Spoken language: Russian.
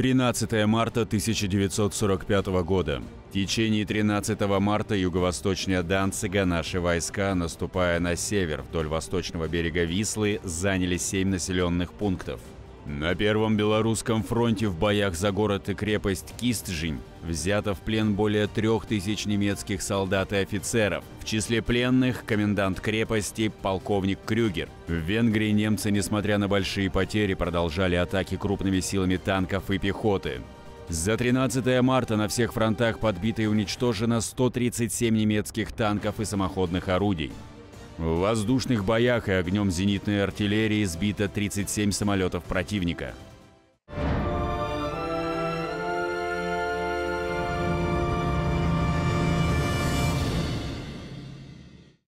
13 марта 1945 года. В течение 13 марта юго-восточнее Данцига наши войска, наступая на север вдоль восточного берега Вислы, заняли 7 населенных пунктов. На Первом Белорусском фронте в боях за город и крепость Кистжинь взято в плен более 3000 немецких солдат и офицеров. В числе пленных комендант крепости полковник Крюгер. В Венгрии немцы, несмотря на большие потери, продолжали атаки крупными силами танков и пехоты. За 13 марта на всех фронтах подбито и уничтожено 137 немецких танков и самоходных орудий. В воздушных боях и огнем зенитной артиллерии сбито 37 самолетов противника.